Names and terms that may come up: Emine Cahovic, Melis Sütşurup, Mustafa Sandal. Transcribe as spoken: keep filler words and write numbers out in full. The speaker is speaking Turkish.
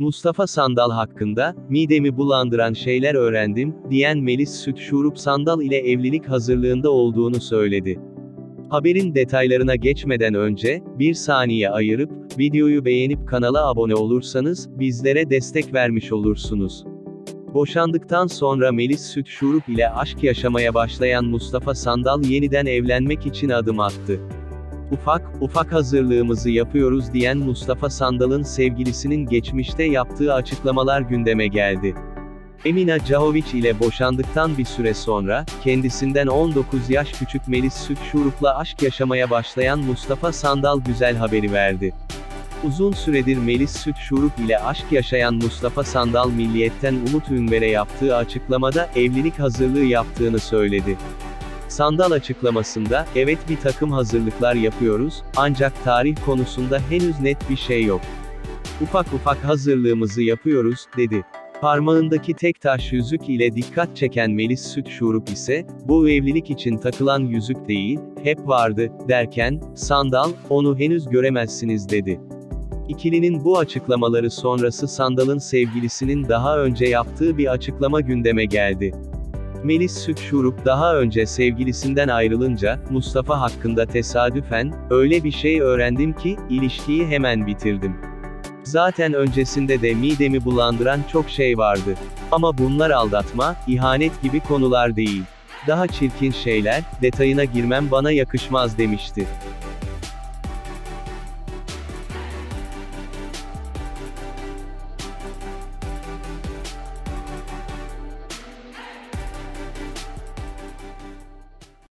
Mustafa Sandal hakkında, midemi bulandıran şeyler öğrendim, diyen Melis Sütşurup Sandal ile evlilik hazırlığında olduğunu söyledi. Haberin detaylarına geçmeden önce, bir saniye ayırıp, videoyu beğenip kanala abone olursanız, bizlere destek vermiş olursunuz. Boşandıktan sonra Melis Sütşurup ile aşk yaşamaya başlayan Mustafa Sandal yeniden evlenmek için adım attı. Ufak, ufak hazırlığımızı yapıyoruz diyen Mustafa Sandal'ın sevgilisinin geçmişte yaptığı açıklamalar gündeme geldi. Emine Cahovic ile boşandıktan bir süre sonra, kendisinden on dokuz yaş küçük Melis Sütşurup'la aşk yaşamaya başlayan Mustafa Sandal güzel haberi verdi. Uzun süredir Melis Sütşurup ile aşk yaşayan Mustafa Sandal Milliyet'ten Umut Ünver'e yaptığı açıklamada, evlilik hazırlığı yaptığını söyledi. Sandal açıklamasında, evet bir takım hazırlıklar yapıyoruz, ancak tarih konusunda henüz net bir şey yok. Ufak ufak hazırlığımızı yapıyoruz, dedi. Parmağındaki tek taş yüzük ile dikkat çeken Melis Sütşurup ise, bu evlilik için takılan yüzük değil, hep vardı, derken, Sandal, onu henüz göremezsiniz dedi. İkilinin bu açıklamaları sonrası Sandal'ın sevgilisinin daha önce yaptığı bir açıklama gündeme geldi. Melis Sütşurup daha önce sevgilisinden ayrılınca, Mustafa hakkında tesadüfen, öyle bir şey öğrendim ki, ilişkiyi hemen bitirdim. Zaten öncesinde de midemi bulandıran çok şey vardı. Ama bunlar aldatma, ihanet gibi konular değil. Daha çirkin şeyler, detayına girmem bana yakışmaz demişti.